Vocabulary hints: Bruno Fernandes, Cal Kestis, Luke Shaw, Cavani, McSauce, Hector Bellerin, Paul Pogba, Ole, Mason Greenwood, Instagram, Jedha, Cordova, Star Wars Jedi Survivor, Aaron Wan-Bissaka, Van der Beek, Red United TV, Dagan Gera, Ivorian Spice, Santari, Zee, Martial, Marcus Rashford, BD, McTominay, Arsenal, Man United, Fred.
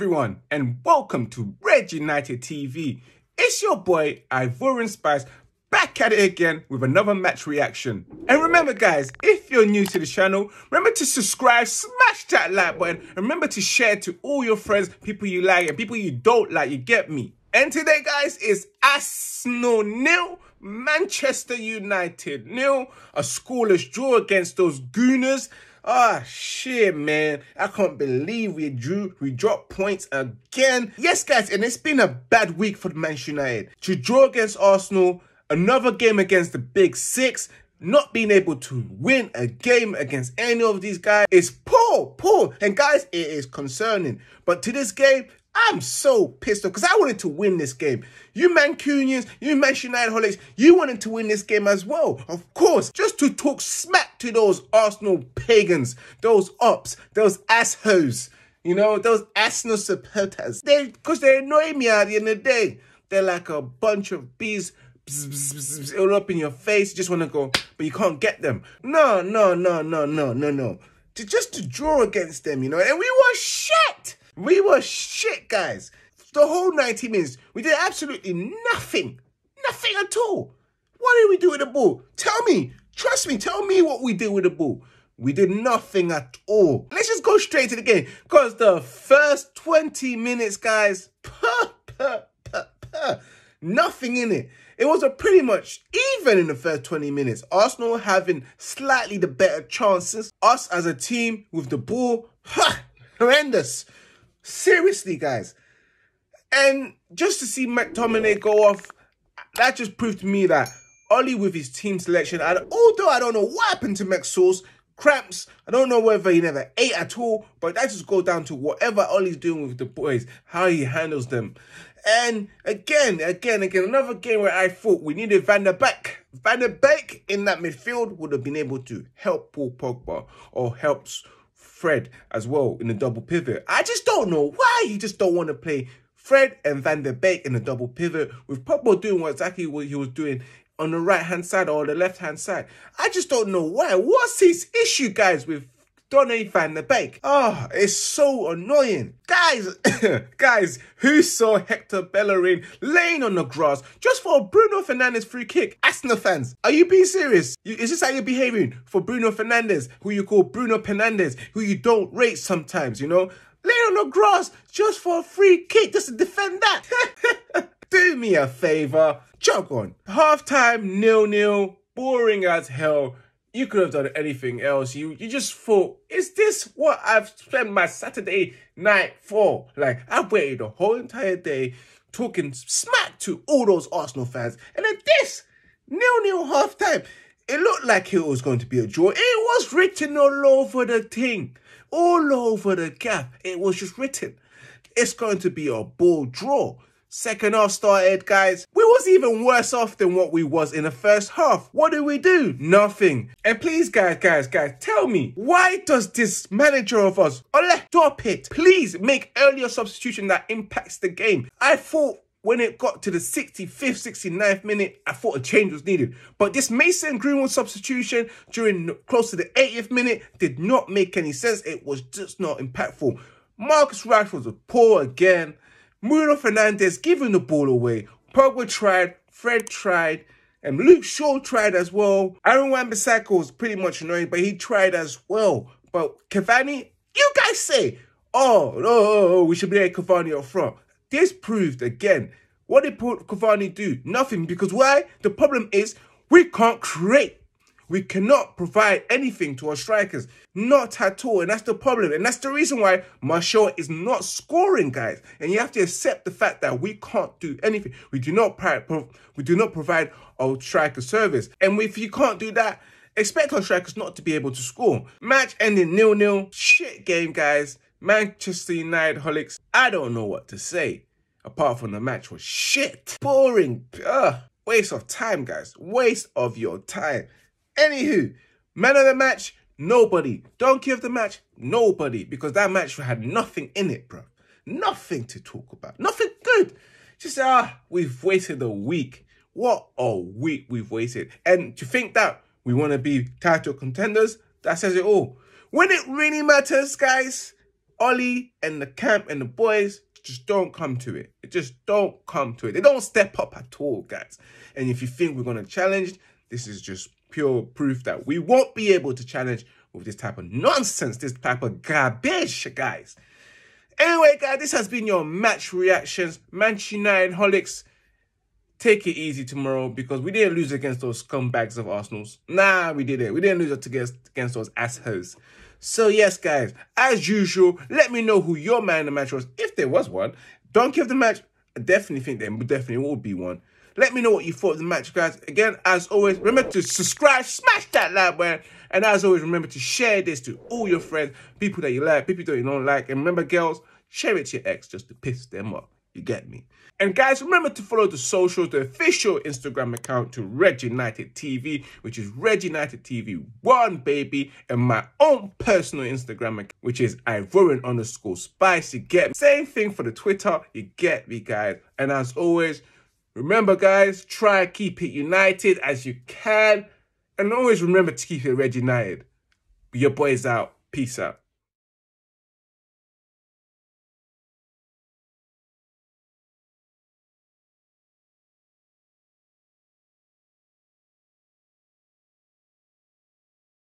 everyone, and welcome to Red United TV. It's your boy, Ivorian Spice, back at it again with another match reaction. And remember guys, if you're new to the channel, remember to subscribe, smash that like button, and remember to share to all your friends, people you like and people you don't like, you get me? And today guys, is Arsenal 0, Manchester United 0, a scoreless draw against those gooners. Ah, shit, man. I can't believe we dropped points again. Yes, guys, and it's been a bad week for Manchester United. To draw against Arsenal, another game against the Big Six, not being able to win a game against any of these guys is poor. And guys, it is concerning. But to this game, I'm so pissed off because I wanted to win this game. You Mancunians, you Manchester United holics, you wanted to win this game as well, of course, just to talk smack to those Arsenal pagans, those ops, those asshoes, you know, those Arsenal supporters. Because they annoy me at the end of the day. They're like a bunch of bees, all up in your face. You just want to go, but you can't get them. No. Just to draw against them, you know, and we were shit. We were shit, guys. The whole 90 minutes, we did absolutely nothing. Nothing at all. What did we do with the ball? Tell me. Trust me. Tell me what we did with the ball. We did nothing at all. Let's just go straight to the game. Because the first 20 minutes, guys, nothing in it. It was a pretty much even in the first 20 minutes. Arsenal having slightly the better chances. Us as a team with the ball, horrendous. Seriously, guys. And just to see McTominay go off, that just proved to me that Ole with his team selection, although I don't know what happened to McSauce, cramps, I don't know whether he never ate at all, but that just goes down to whatever Ole's doing with the boys, how he handles them. And again, another game where I thought we needed Van der Beek. Van der Beek in that midfield would have been able to help Paul Pogba or helps Fred as well in the double pivot. I just don't know why he just don't want to play Fred and Van der Beek in the double pivot with Pogba doing exactly what he was doing on the right-hand side or the left-hand side. I just don't know why. What's his issue, guys, with Donny Van der Beek? Oh, it's so annoying. Guys, who saw Hector Bellerin laying on the grass just for a Bruno Fernandes free kick? Arsenal fans, are you being serious? Is this how you're behaving for Bruno Fernandes, who you call Bruno Fernandes, who you don't rate sometimes, you know? Laying on the grass just for a free kick, just to defend that. Do me a favour, jog on. Halftime, 0-0, boring as hell. You could have done anything else. You just thought, is this what I've spent my Saturday night for? Like, I've waited the whole entire day talking smack to all those Arsenal fans. And then this, 0-0 half-time. It looked like it was going to be a draw. It was written all over the thing. All over the gap. It was just written. It's going to be a ball draw. Second half started, guys. We was even worse off than what we was in the first half. What do we do? Nothing. And please, guys, tell me, why does this manager of us, Ole, stop it? Please make earlier substitution that impacts the game. I thought when it got to the 65th, 69th minute, I thought a change was needed. But this Mason Greenwood substitution during close to the 80th minute did not make any sense. It was just not impactful. Marcus Rashford was poor again. Bruno Fernandes giving the ball away. Pogba tried, Fred tried, and Luke Shaw tried as well. Aaron Wan-Bissaka was pretty much annoying, but he tried as well. But Cavani, you guys say, oh, we should be at Cavani up front. This proved again. What did Cavani do? Nothing, because why? The problem is we can't create. We cannot provide anything to our strikers. Not at all. And that's the problem. And that's the reason why Martial is not scoring, guys. And you have to accept the fact that we can't do anything. We do not provide our striker service. And if you can't do that, expect our strikers not to be able to score. Match ending 0-0. Shit game, guys. Manchester United holics. I don't know what to say. Apart from the match was shit. Boring. Waste of time, guys. Waste of your time. Anywho, man of the match, nobody. Donkey of the match, nobody. Because that match had nothing in it, bro. Nothing to talk about. Nothing good. Just, we've waited a week. What a week we've waited. And to think that we want to be title contenders, that says it all. When it really matters, guys, Ole and the camp and the boys just don't come to it. They just don't come to it. They don't step up at all, guys. And if you think we're going to challenge, this is just pure proof that we won't be able to challenge with this type of nonsense, this type of garbage, guys. Anyway, guys, this has been your match reactions. Manchester United holics, take it easy tomorrow, because we didn't lose against those scumbags of Arsenal's. Nah, we didn't. We didn't lose against those assholes. So, yes, guys, as usual, let me know who your man of the match was, if there was one. Don't give the match. I definitely think there definitely will be one. Let me know what you thought of the match, guys. Again, as always, remember to subscribe, smash that like button. And as always, remember to share this to all your friends, people that you like, people that you don't like. And remember, girls, share it to your ex just to piss them off. You get me? And guys, remember to follow the socials, the official Instagram account to Red United TV, which is Red United TV 1, baby. And my own personal Instagram account, which is Ivorian_Spice. You get me? Same thing for the Twitter. You get me, guys? And as always, remember, guys, try and keep it united as you can. And always remember to keep it Red United. Your boys out. Peace out.